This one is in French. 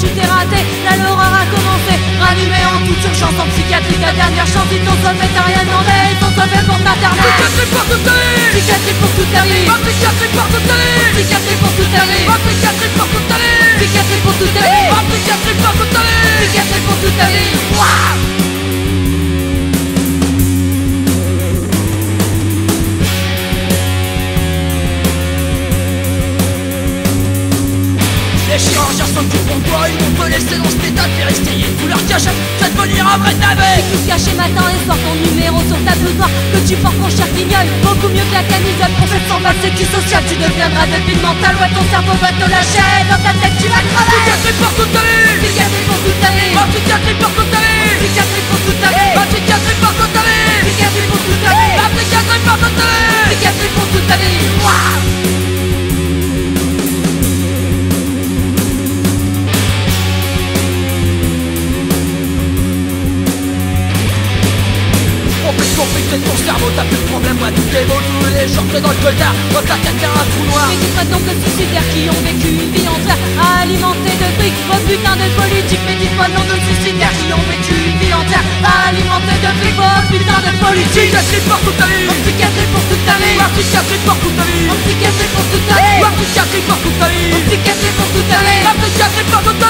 tu t'es raté, là l'horreur a commencé. Rallumé en toute urgence en psychiatrie, ta dernière chance, ils t'ont sauvé, t'as rien demandé, ils t'ont sauvé pour te materner. Psychiatrie pour toute ta vie, psychiatrie pour toute ta vie, psychiatrie pour toute ta vie, psychiatrie pour toute ta vie, psychiatrie pour toute ta vie, psychiatrie pour toute ta vie, psychiatrie pour toute ta vie, psychiatrie pour toute ta vie. Les chirurgiens s'occupent pour toi, ils vont te laisser dans cet état, t'es resté y est, leur cacher, tu vas devenir un vrai navet. Tu te cacher matin et soir, ton numéro sur ta boudoir, que tu portes ton cher guignol, beaucoup mieux que la camisole. Pour cette 120 sécu sociale, tu deviendras débile mental, ouais ton cerveau va te lâcher, dans ta tête tu vas crever. Psychiatrie pour toute ta vie, psychiatrie pour toute ta vie, psychiatrie pour toute ta vie, psychiatrie pour toute ta vie, psychiatrie pour toute ta vie, psychiatrie pour toute ta vie, psychiatrie pour toute ta vie, psychiatrie pour toute ta vie. Conflicté de ton cerveau, t'as plus de problème, moi tout est beau, tous les jours t'es dans le coltard, dans ta tête t'as un trou noir. Mais qui traitent donc de suicidaires qui ont vécu une vie entière à alimenter de fric, vos putains de politiques. Mais dites-moi le nom de suicidaires qui ont vécu une vie entière à alimenter de fric, vos putains de politiques. Psychiatrie pour toute ta vie, psychiatrie pour toute ta vie, psychiatrie pour toute ta vie, psychiatrie pour toute ta vie, psychiatrie pour toute ta vie, psychiatrie pour toute ta vie, psychiatrie pour toute ta vie.